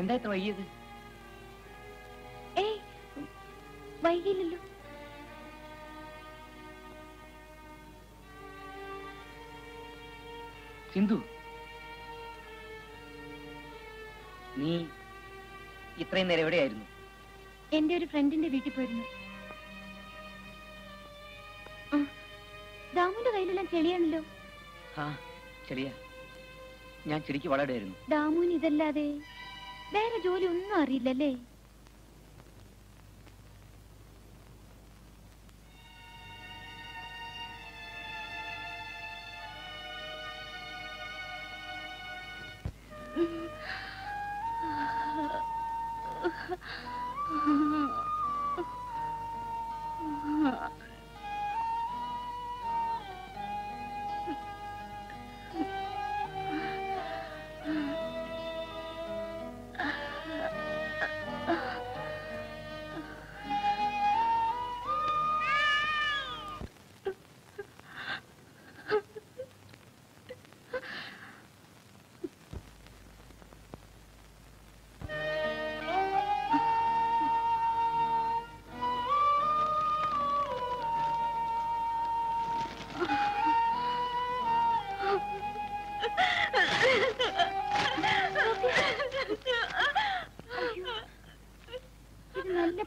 എന്താ ഇത്ര വൈകിയത്? ഏയ് വൈകിയില്ലല്ലോ. സിന്ധു, നീ ഇത്രയും നേരം എവിടെയായിരുന്നു? എന്റെ ഒരു ഫ്രണ്ടിന്റെ വീട്ടിൽ പോയിരുന്നു. ദാമുന്റെ കയ്യിലെല്ലാം ചെളിയാണല്ലോ. ചെളിയാ, ഞാൻ ചെടിക്ക് വളരുന്നു. ദാമുന് ഇതല്ലാതെ വേറെ ജോലി ഒന്നും അറിയില്ലല്ലേ?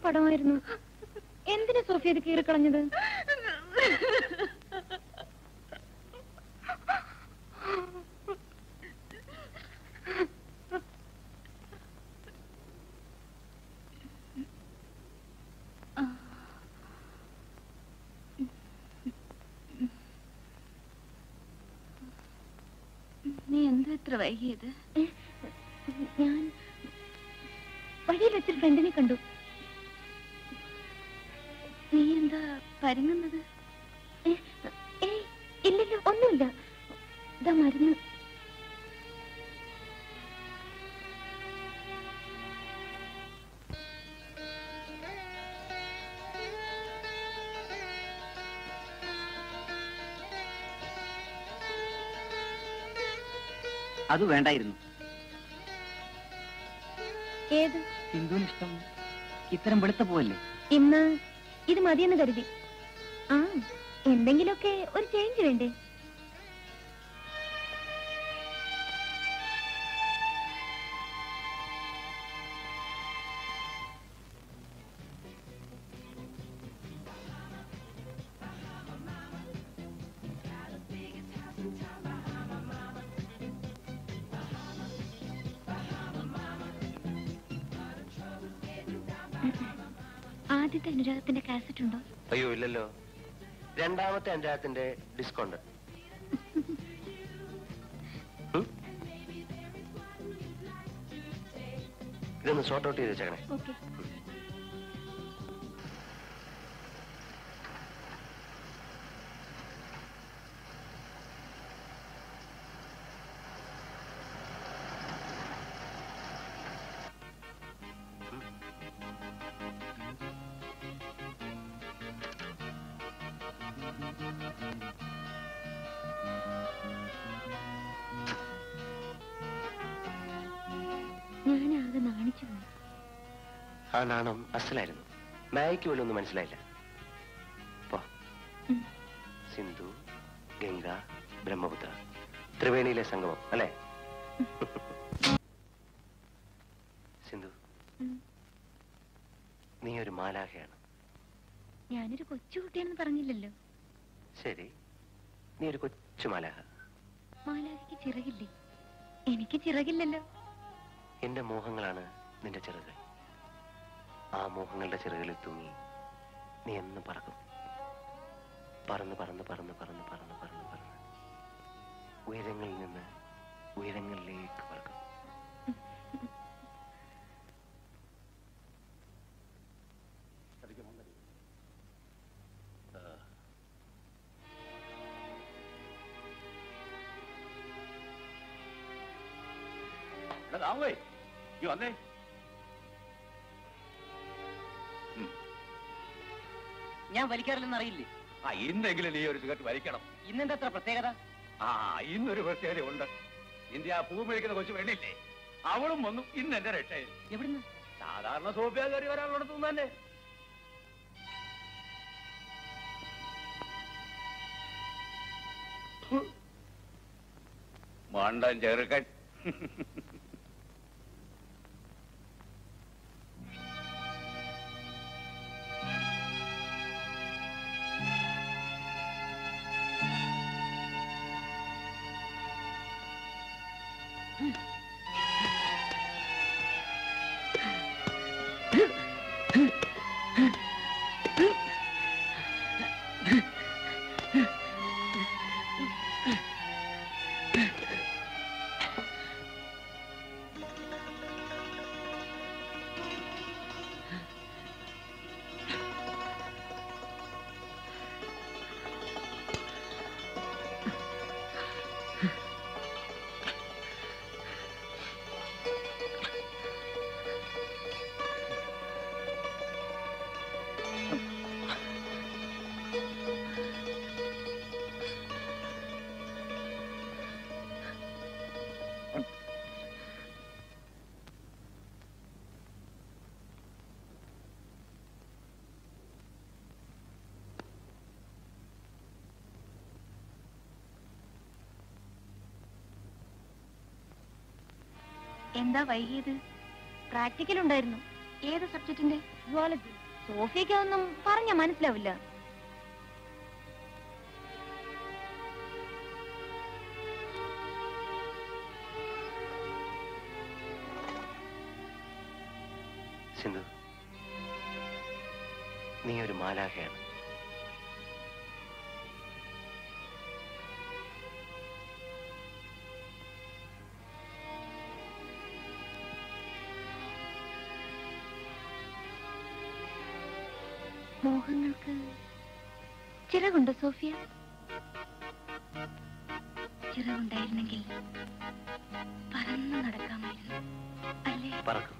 പടമായിരുന്നു. എന്തിനാ സോഫിയ ഇത് കീറിക്കളഞ്ഞത്? നീ എന്താ ഇത്ര വൈകിയത്? ഞാൻ വഴിയിൽ വെച്ചൊരു ഫ്രണ്ടിനെ കണ്ടു. മരുന്നത്? ഇല്ലല്ലോ, ഒന്നുമില്ല. ഇതാ മരുന്ന്. അത് വേണ്ടായിരുന്നു. ഏത്? സിന്ധുവിന് ഇഷ്ടം ഇത്തരം വെളുത്ത പോവല്ലേ? ഇന്ന് ഇത് മതിയെന്ന് കരുതി. എന്തെങ്കിലുമൊക്കെ ഒരു ചേഞ്ച് വേണ്ടേ? ആദ്യത്തെ അനുരാഗത്തിന്റെ കാസറ്റ് ഉണ്ടോ? അയ്യോ ഇല്ലല്ലോ. രണ്ടാമത്തെ അനുരാഗത്തിന്റെ ഡിസ്കൗണ്ട്. ഇതൊന്ന് ഷോർട്ട് ഔട്ട് ചെയ്ത് വെച്ചേക്കണേ. ആ നാണം അസലായിരുന്നു. മായയ്ക്ക് പോലും ഒന്നും മനസ്സിലായില്ല. സിന്ധു, ഗംഗ, ബ്രഹ്മപുത്ര, ത്രിവേണിയിലെ സംഗമം അല്ലേ? സിന്ധു, നീ ഒരു മാലാഖയാണ്. ഞാനൊരു കൊച്ചുകുട്ടിയാണെന്ന് പറഞ്ഞില്ലല്ലോ. ശരി, നീ ഒരു കൊച്ചു മാലാഖ. മാലാഖയ്ക്ക് ചിറകില്ലേ? എനിക്ക് ചിറകില്ലല്ലോ. എന്റെ മോഹങ്ങളാണ് നിന്റെ ചിറക്. ആ മോഹങ്ങളുടെ ചിറകളിൽ തൂങ്ങി നീ എന്ന് പറക്കും. പറന്ന് പറന്ന് പറന്ന് പറന്ന് പറന്ന് പറന്ന് പറന്ന് ഉയരങ്ങളിൽ നിന്ന് ഉയരങ്ങളിലേക്ക് പറക്കും. വന്നേ, ഞാൻ വലിക്കാറില്ലെന്നറിയില്ലേ? ഇന്നെങ്കിലും ഈ ഒരു സിഗരറ്റ് വലിക്കണം. ഇന്നെന്താ പ്രത്യേകത? ഇന്നൊരു പ്രത്യേകത ഉണ്ട്. ഇന്ത്യ പൂവ് മേടിക്കുന്ന കൊച്ചു വേണ്ടിയില്ലേ? അവളും വന്നു ഇന്ന് എന്റെ രക്ഷയിൽ. എവിടുന്ന്? സാധാരണ സോഫിയ കയറി വരാനുള്ളടത്തുനിന്ന് തന്നെ. മണ്ടൻ ചെറുക്കൻ. എന്താ വൈകിയത്? പ്രാക്ടിക്കൽ ഉണ്ടായിരുന്നു. ഏത് സബ്ജക്റ്റിന്റെ? സുവോളജി. സോഫിയയ്ക്ക് അതൊന്നും പറഞ്ഞാൽ മനസ്സിലാവില്ല. സിന്ധു, നീ ഒരു മാലാഖയാണ്. മോഹങ്ങൾക്ക് ചിറകുണ്ടോ സോഫിയ? ചിറകുണ്ടായിരുന്നെങ്കിൽ പറന്നു നടക്കാമായിരുന്നു അല്ലേ? പറക്കും.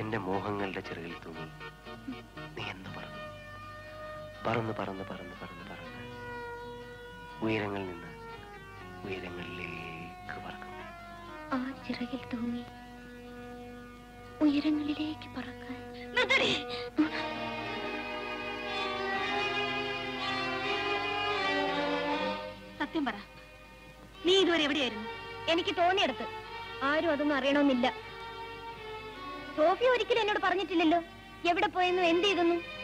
എന്റെ മോഹങ്ങളുടെ ചിറകിൽ തൂങ്ങി നീ എന്ന് പറന്നു പറന്ന് പറന്ന് പറന്ന് പറന്ന് പറന്ന് ഉയരങ്ങളിൽ നിന്ന് ഉയരങ്ങളിലേക്ക് പറക്കുന്നു. ആ ചിറകിൽ തൂങ്ങി ഉയരങ്ങളിലേക്ക് പറക്കാൻ. സത്യം പറ, നീ ഇതുവരെ എവിടെയായിരുന്നു? എനിക്ക് തോന്നിയെടുത്ത്. ആരും അതൊന്നും അറിയണമെന്നില്ല. സോഫിയ ഒരിക്കലും എന്നോട് പറഞ്ഞിട്ടില്ലല്ലോ എവിടെ പോയെന്നും എന്ത് ചെയ്തെന്നും.